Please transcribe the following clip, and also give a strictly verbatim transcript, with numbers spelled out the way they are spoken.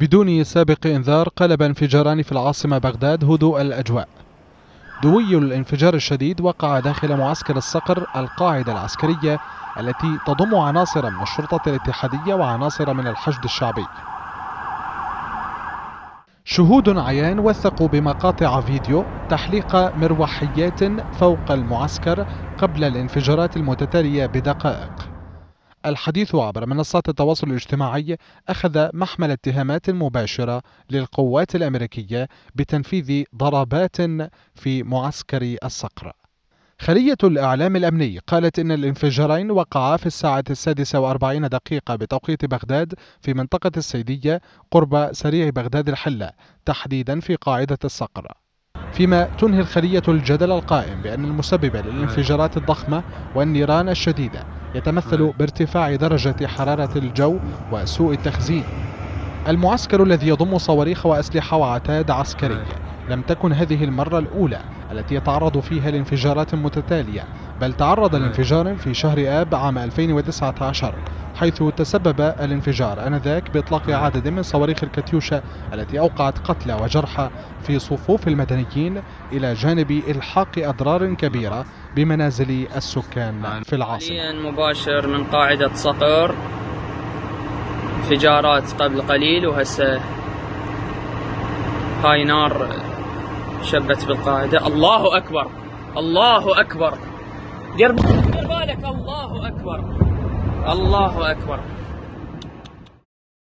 بدون سابق انذار قلب انفجاران في العاصمة بغداد هدوء الأجواء. دوي الانفجار الشديد وقع داخل معسكر الصقر، القاعدة العسكرية التي تضم عناصر من الشرطة الاتحادية وعناصر من الحشد الشعبي. شهود عيان وثقوا بمقاطع فيديو تحليق مروحيات فوق المعسكر قبل الانفجارات المتتالية بدقائق. الحديث عبر منصات التواصل الاجتماعي أخذ محمل اتهامات مباشرة للقوات الأمريكية بتنفيذ ضربات في معسكر الصقر. خلية الإعلام الأمني قالت إن الانفجارين وقعا في الساعة السادسة وأربعين دقيقة بتوقيت بغداد في منطقة السيدية قرب سريع بغداد الحلة، تحديدا في قاعدة الصقر. فيما تنهي الخلية الجدل القائم بأن المسبب للانفجارات الضخمة والنيران الشديدة يتمثل بارتفاع درجة حرارة الجو وسوء التخزين. المعسكر الذي يضم صواريخ وأسلحة وعتاد عسكرية لم تكن هذه المرة الأولى التي يتعرض فيها لانفجارات متتالية، بل تعرض لانفجار في شهر آب عام ألفين وتسعة عشر، حيث تسبب الانفجار آنذاك بإطلاق عدد من صواريخ الكاتيوشة التي أوقعت قتلى وجرحى في صفوف المدنيين، إلى جانب إلحاق أضرار كبيرة بمنازل السكان في العاصمة. مباشر من قاعدة صقر، انفجارات قبل قليل، وهسه هاي نار شبت بالقاعدة. الله أكبر، الله أكبر، دير بالك، الله أكبر، الله أكبر.